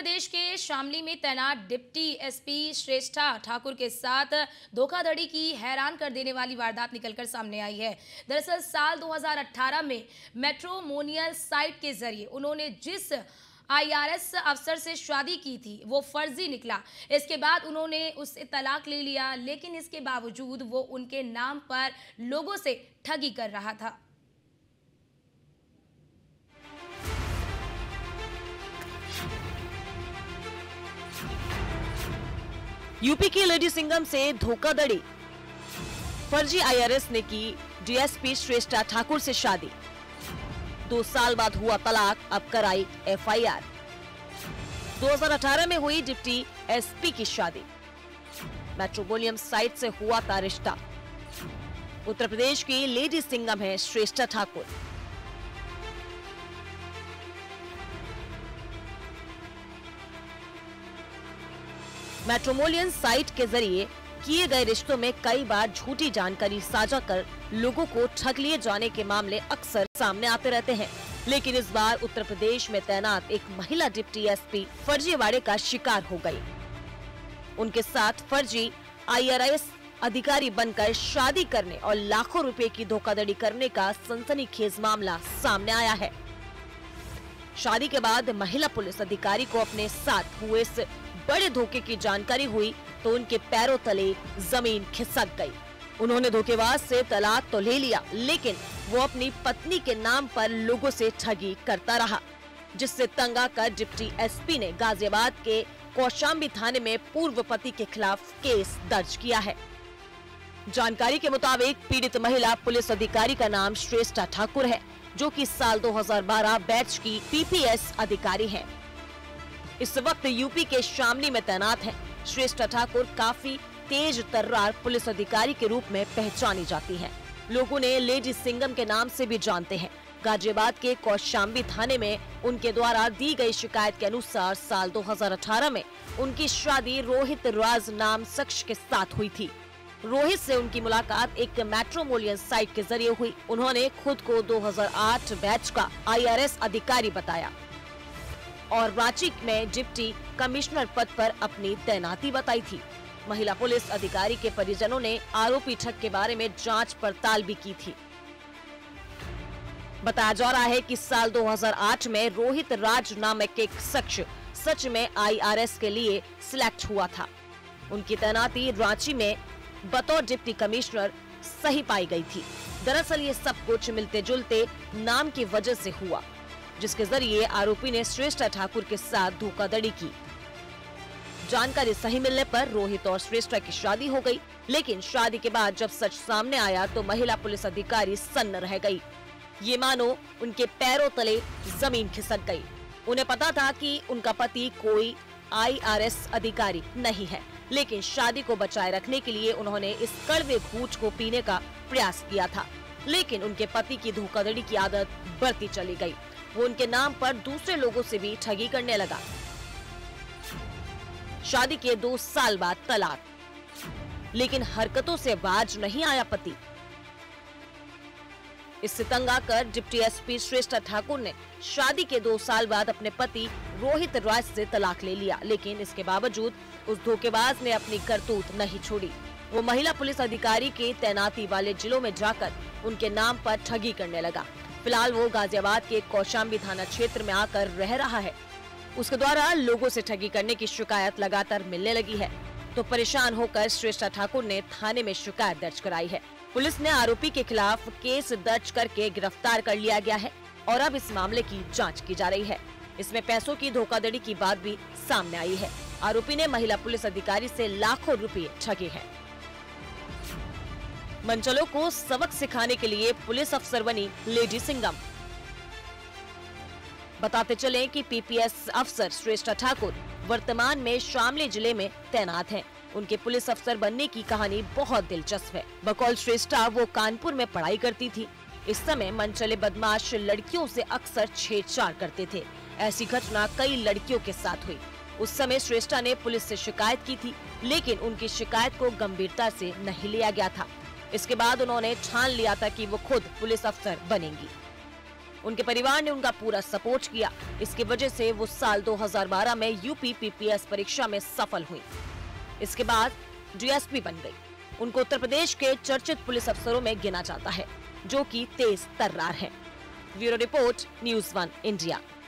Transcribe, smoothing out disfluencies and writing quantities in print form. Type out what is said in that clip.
प्रदेश के शामली में तैनात डिप्टी एसपी श्रेष्ठा ठाकुर के साथ धोखाधड़ी की हैरान कर देने वाली वारदात निकलकर सामने आई है। दरअसल साल 2018 में मैट्रिमोनियल साइट के जरिए उन्होंने जिस IRS अफसर से शादी की थी वो फर्जी निकला। इसके बाद उन्होंने उससे तलाक ले लिया, लेकिन इसके बावजूद वो उनके नाम पर लोगों से ठगी कर रहा था। यूपी के लेडी सिंघम से धोखाधड़ी, फर्जी IRS ने की डीएसपी श्रेष्ठा ठाकुर से शादी। 2 साल बाद हुआ तलाक, अब कराई FIR। 2018 में हुई डिप्टी एसपी की शादी। मैट्रिमोनियल साइट से हुआ था रिश्ता। उत्तर प्रदेश की लेडी सिंघम है श्रेष्ठा ठाकुर। मैट्रिमोनियल साइट के जरिए किए गए रिश्तों में कई बार झूठी जानकारी साझा कर लोगों को ठग लिए जाने के मामले अक्सर सामने आते रहते हैं, लेकिन इस बार उत्तर प्रदेश में तैनात एक महिला डिप्टी एसपी फर्जीवाड़े का शिकार हो गई। उनके साथ फर्जी IRS अधिकारी बनकर शादी करने और लाखों रुपए की धोखाधड़ी करने का सनसनीखेज मामला सामने आया है। शादी के बाद महिला पुलिस अधिकारी को अपने साथ हुए इस बड़े धोखे की जानकारी हुई तो उनके पैरों तले जमीन खिसक गई। उन्होंने धोखेबाज से तलाक तो ले लिया, लेकिन वो अपनी पत्नी के नाम पर लोगों से ठगी करता रहा, जिससे तंग आकर डिप्टी एसपी ने गाजियाबाद के कौशाम्बी थाने में पूर्व पति के खिलाफ केस दर्ज किया है। जानकारी के मुताबिक पीड़ित महिला पुलिस अधिकारी का नाम श्रेष्ठा ठाकुर है, जो कि साल 2012 बैच की PPS अधिकारी है। इस वक्त यूपी के शामली में तैनात है। श्रेष्ठा ठाकुर काफी तेज तर्रार पुलिस अधिकारी के रूप में पहचानी जाती हैं। लोगों ने लेडी सिंघम के नाम से भी जानते हैं। गाजियाबाद के कौशाम्बी थाने में उनके द्वारा दी गई शिकायत के अनुसार साल 2018 में उनकी शादी रोहित राज नाम शख्स के साथ हुई थी। रोहित से उनकी मुलाकात एक मैट्रिमोनियल साइट के जरिए हुई। उन्होंने खुद को 2008 बैच का IRS अधिकारी बताया और रांची में डिप्टी कमिश्नर पद पर अपनी तैनाती बताई थी। महिला पुलिस अधिकारी के परिजनों ने आरोपी ठग के बारे में जांच पड़ताल भी की थी। बताया जा रहा है कि साल 2008 में रोहित राज नामक एक शख्स सच में IRS के लिए सिलेक्ट हुआ था। उनकी तैनाती रांची में बतौर डिप्टी कमिश्नर सही पाई गई थी। दरअसल ये सब कुछ मिलते जुलते नाम की वजह से हुआ, जिसके जरिए आरोपी ने श्रेष्ठा ठाकुर के साथ धोखाधड़ी की। जानकारी सही मिलने पर रोहित और श्रेष्ठा की शादी हो गई, लेकिन शादी के बाद जब सच सामने आया तो महिला पुलिस अधिकारी सन्न रह गई। ये मानो उनके पैरों तले जमीन खिसक गई। उन्हें पता था कि उनका पति कोई IRS अधिकारी नहीं है, लेकिन शादी को बचाए रखने के लिए उन्होंने इस कड़वे घूंट को पीने का प्रयास किया था, लेकिन उनके पति की धोखाधड़ी की आदत बढ़ती चली गई। वो उनके नाम पर दूसरे लोगों से भी ठगी करने लगा। शादी के 2 साल बाद तलाक, लेकिन हरकतों से बाज नहीं आया पति। इससे तंग आकर डिप्टी एसपी श्रेष्ठा ठाकुर ने शादी के 2 साल बाद अपने पति रोहित राज से तलाक ले लिया, लेकिन इसके बावजूद उस धोखेबाज ने अपनी करतूत नहीं छोड़ी। वो महिला पुलिस अधिकारी के तैनाती वाले जिलों में जाकर उनके नाम पर ठगी करने लगा। फिलहाल वो गाजियाबाद के कौशाम्बी थाना क्षेत्र में आकर रह रहा है। उसके द्वारा लोगों से ठगी करने की शिकायत लगातार मिलने लगी है, तो परेशान होकर श्रेष्ठा ठाकुर ने थाने में शिकायत दर्ज कराई है। पुलिस ने आरोपी के खिलाफ केस दर्ज करके गिरफ्तार कर लिया गया है और अब इस मामले की जांच की जा रही है। इसमें पैसों की धोखाधड़ी की बात भी सामने आई है। आरोपी ने महिला पुलिस अधिकारी से लाखों रुपए ठगे हैं। मनचलों को सबक सिखाने के लिए पुलिस अफसर बनी लेडी सिंघम। बताते चलें कि PPS अफसर श्रेष्ठा ठाकुर वर्तमान में शामली जिले में तैनात हैं। उनके पुलिस अफसर बनने की कहानी बहुत दिलचस्प है। बकौल श्रेष्ठा वो कानपुर में पढ़ाई करती थी। इस समय मनचले बदमाश लड़कियों से अक्सर छेड़छाड़ करते थे। ऐसी घटना कई लड़कियों के साथ हुई। उस समय श्रेष्ठा ने पुलिस से शिकायत की थी, लेकिन उनकी शिकायत को गंभीरता से नहीं लिया गया था। इसके बाद उन्होंने ठान लिया था कि वो खुद पुलिस अफसर बनेंगी। उनके परिवार ने उनका पूरा सपोर्ट किया। इसकी वजह से वो साल 2012 में यूपी पीपीएस परीक्षा में सफल हुई। इसके बाद डीएसपी बन गई। उनको उत्तर प्रदेश के चर्चित पुलिस अफसरों में गिना जाता है, जो कि तेज तर्रार है। Bureau report, news 1 India.